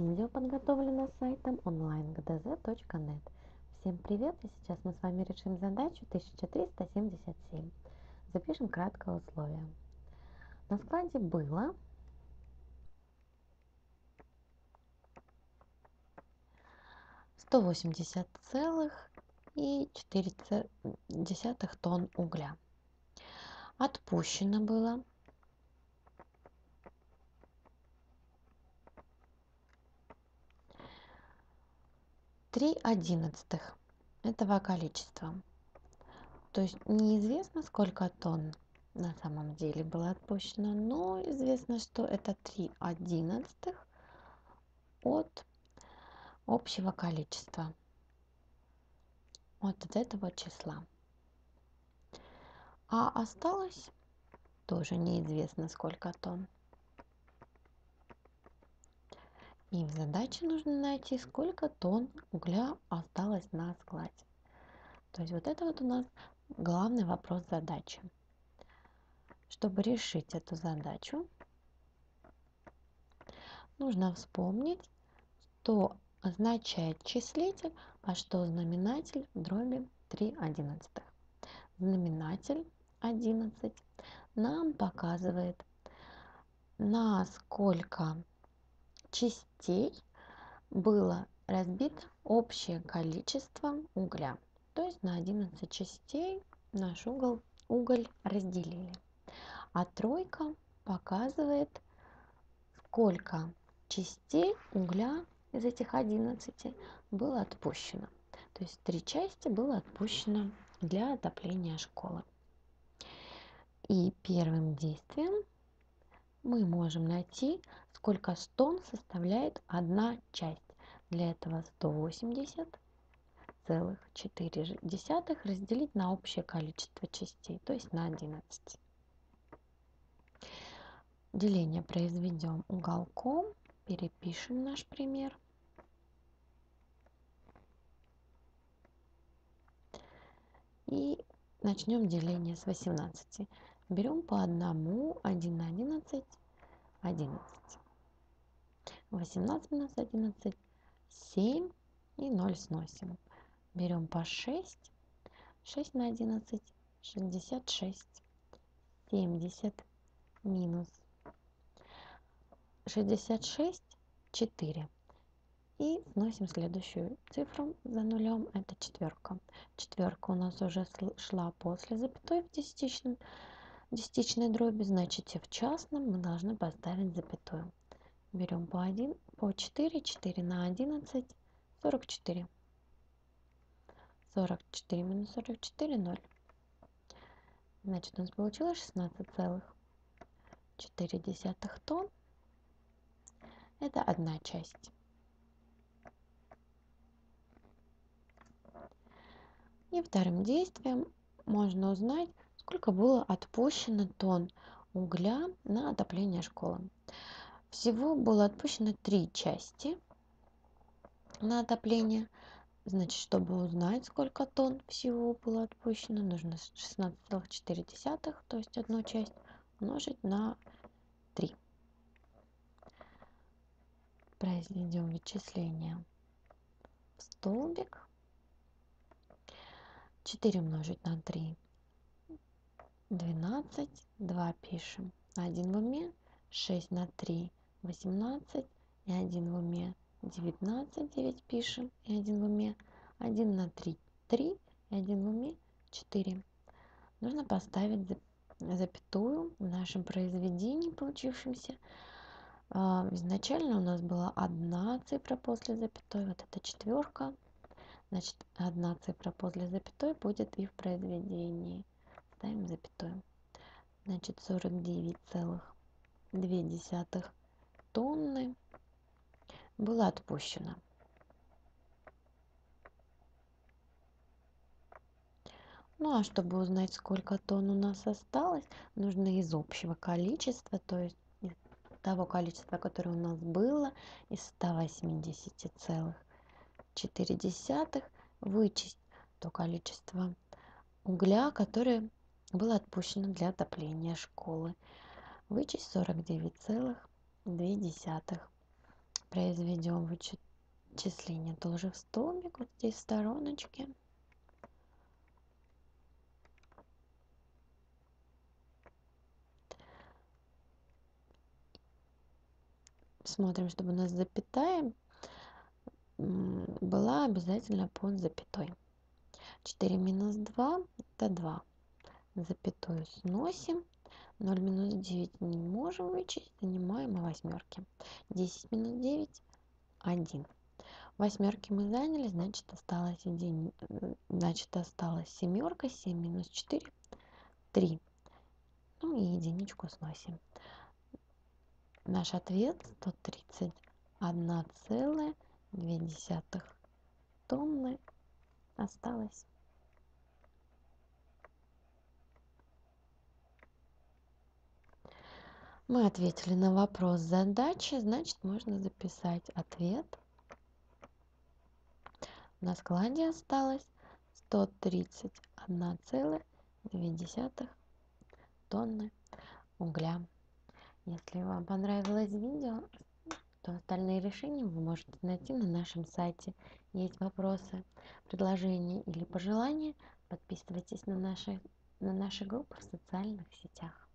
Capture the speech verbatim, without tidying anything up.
Видео подготовлено сайтом онлайн точка гдз точка нет. Всем привет! И сейчас мы с вами решим задачу тысяча триста семьдесят семь. Запишем краткое условие. На складе было сто восемьдесят целых четыре десятых тонн угля. Отпущено было три одиннадцатых этого количества. То есть неизвестно, сколько тонн на самом деле было отпущено, но известно, что это три одиннадцатых от общего количества, вот от этого числа. А осталось тоже неизвестно, сколько тонн. И в задаче нужно найти, сколько тонн угля осталось на складе. То есть вот это вот у нас главный вопрос задачи. Чтобы решить эту задачу, нужно вспомнить, что означает числитель, а что знаменатель в дроби три одиннадцатых. Знаменатель одиннадцать нам показывает, насколько частей было разбито общее количество угля. То есть на одиннадцать частей наш угол, уголь разделили. А тройка показывает, сколько частей угля из этих одиннадцати было отпущено. То есть три части было отпущено для отопления школы. И первым действием мы можем найти, сколько тонн составляет одна часть. Для этого сто восемьдесят целых четыре десятых разделить на общее количество частей, то есть на одиннадцать. Деление произведем уголком, перепишем наш пример. И начнем деление с восемнадцати. Берем по одному, один, одиннадцать, одиннадцать. восемнадцать минус одиннадцать, семь и ноль сносим. Берем по шесть, шесть на одиннадцать, шестьдесят шесть, семьдесят минус шестьдесят шесть, четыре. И сносим следующую цифру за нулем, это четверка. Четверка у нас уже шла после запятой в десятичном. Десятичной дроби, значит, и в частном мы должны поставить запятую. Берем по один, по четыре, четыре на одиннадцать, сорок четыре. сорок четыре минус сорок четыре, ноль. Значит, у нас получилось шестнадцать целых четыре десятых тонн. Это одна часть. И вторым действием можно узнать, сколько было отпущено тонн угля на отопление школы. Всего было отпущено три части на отопление. Значит, чтобы узнать, сколько тонн всего было отпущено, нужно шестнадцать целых четыре десятых, то есть одну часть, умножить на три. Произведем вычисление в столбик. четыре умножить на три. двенадцать, два пишем, один в уме, шесть на три, восемнадцать, и один в уме, девятнадцать, девять пишем, и один в уме, один на три, три, и один в уме, четыре. Нужно поставить запятую в нашем произведении, получившемся. Изначально у нас была одна цифра после запятой, вот это четверка, значит, одна цифра после запятой будет и в произведении. Ставим запятую. Значит, сорок девять целых две десятых тонны было отпущено. Ну а чтобы узнать, сколько тонн у нас осталось, нужно из общего количества, то есть из того количества, которое у нас было, из ста восьмидесяти целых четыре десятых вычесть то количество угля, которое было отпущено для отопления школы. Вычесть сорок девять целых две десятых. произведем вычисление тоже в столбик, вот здесь в стороночке. Смотрим, чтобы у нас запятая была обязательно под запятой. четыре минус два это два. Запятую сносим. ноль минус девять не можем вычесть, занимаем о восьмерке. десять минус девять один. Восьмерки мы заняли, значит осталось, один, значит осталась семерка. семь минус четыре три. Ну и единичку сносим. Наш ответ сто тридцать одна целая две десятых тонны осталось. Мы ответили на вопрос задачи, значит можно записать ответ. На складе осталось сто тридцать одна целая две десятых тонны угля. Если вам понравилось видео, то остальные решения вы можете найти на нашем сайте. Есть вопросы, предложения или пожелания, подписывайтесь на наши, на наши группы в социальных сетях.